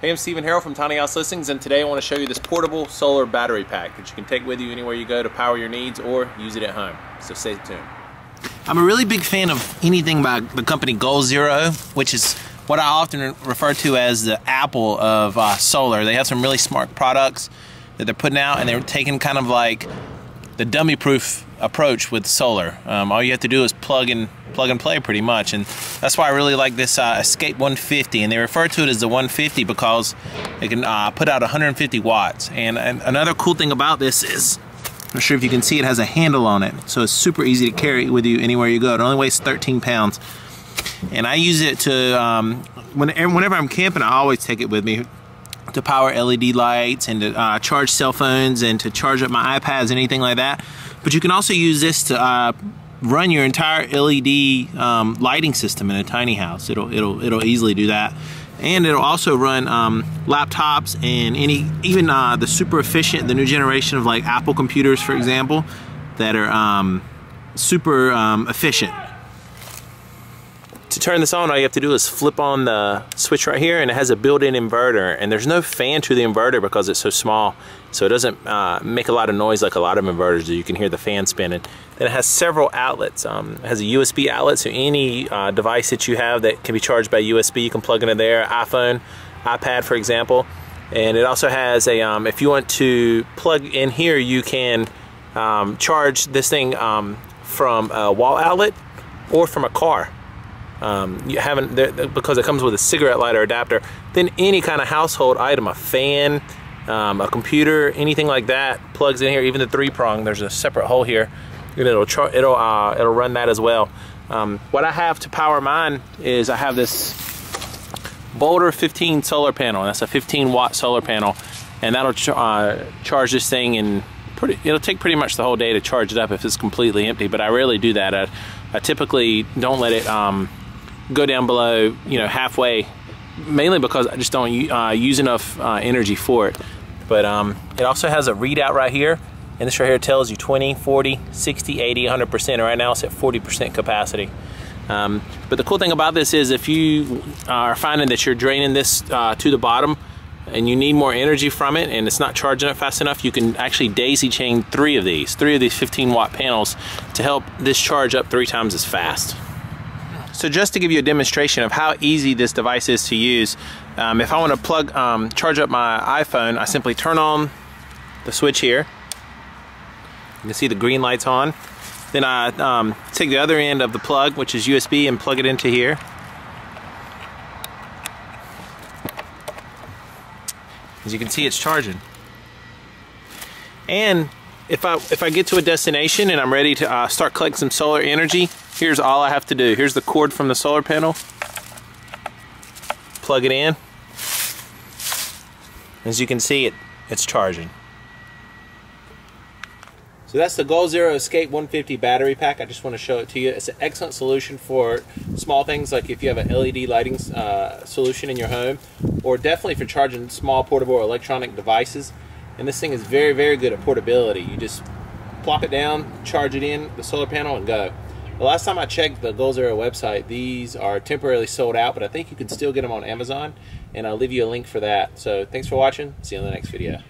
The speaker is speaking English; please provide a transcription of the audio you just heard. Hey, I'm Stephen Harrell from Tiny House Listings, and today I want to show you this portable solar battery pack that you can take with you anywhere you go to power your needs or use it at home. So stay tuned. I'm a really big fan of anything by the company Goal Zero, which is what I often refer to as the Apple of solar. They have some really smart products that they're putting out, and they're taking kind of like the dummy-proof approach with solar. All you have to do is plug and play pretty much, and that's why I really like this Escape 150, and they refer to it as the 150 because it can put out 150 watts. And another cool thing about this is, I'm not sure if you can see, it has a handle on it, so it's super easy to carry with you anywhere you go. It only weighs 13 pounds, and I use it to whenever I'm camping. I always take it with me to power LED lights and to charge cell phones and to charge up my iPads and anything like that. But you can also use this to run your entire LED lighting system in a tiny house. It'll easily do that, and it'll also run laptops and even the super efficient, the new generation of like Apple computers, for example, that are super efficient. To turn this on, all you have to do is flip on the switch right here, and it has a built-in inverter, and there's no fan to the inverter because it's so small, so it doesn't make a lot of noise like a lot of inverters do. You can hear the fan spinning. Then it has several outlets. It has a USB outlet, so any device that you have that can be charged by USB, you can plug into there, iPhone, iPad, for example. And it also has a, if you want to plug in here, you can charge this thing from a wall outlet or from a car. Because it comes with a cigarette lighter adapter. Then any kind of household item, a fan, a computer, anything like that, plugs in here. Even the 3-prong, there's a separate hole here, and it'll run that as well. What I have to power mine is I have this Boulder 15 solar panel. That's a 15-watt solar panel, and that'll charge this thing in. It'll take pretty much the whole day to charge it up if it's completely empty. But I rarely do that. I typically don't let it. Go down below, you know, halfway, mainly because I just don't use enough energy for it. But it also has a readout right here, and this right here tells you 20, 40, 60, 80, 100%. Right now it's at 40% capacity. But the cool thing about this is if you are finding that you're draining this to the bottom and you need more energy from it and it's not charging it fast enough, you can actually daisy chain three of these 15-watt panels to help this charge up 3 times as fast. So just to give you a demonstration of how easy this device is to use, if I want to charge up my iPhone, I simply turn on the switch here. You can see the green light's on. Then I take the other end of the plug, which is USB, and plug it into here. As you can see, it's charging. And if I get to a destination and I'm ready to start collecting some solar energy, here's all I have to do. Here's the cord from the solar panel. Plug it in. As you can see, it's charging. So that's the Goal Zero Escape 150 battery pack. I just want to show it to you. It's an excellent solution for small things like if you have an LED lighting solution in your home, or definitely for charging small portable or electronic devices. And this thing is very, very good at portability. You just plop it down, charge it in the solar panel, and go. The last time I checked the Goal Zero website, these are temporarily sold out, but I think you can still get them on Amazon, and I'll leave you a link for that. So thanks for watching. See you in the next video.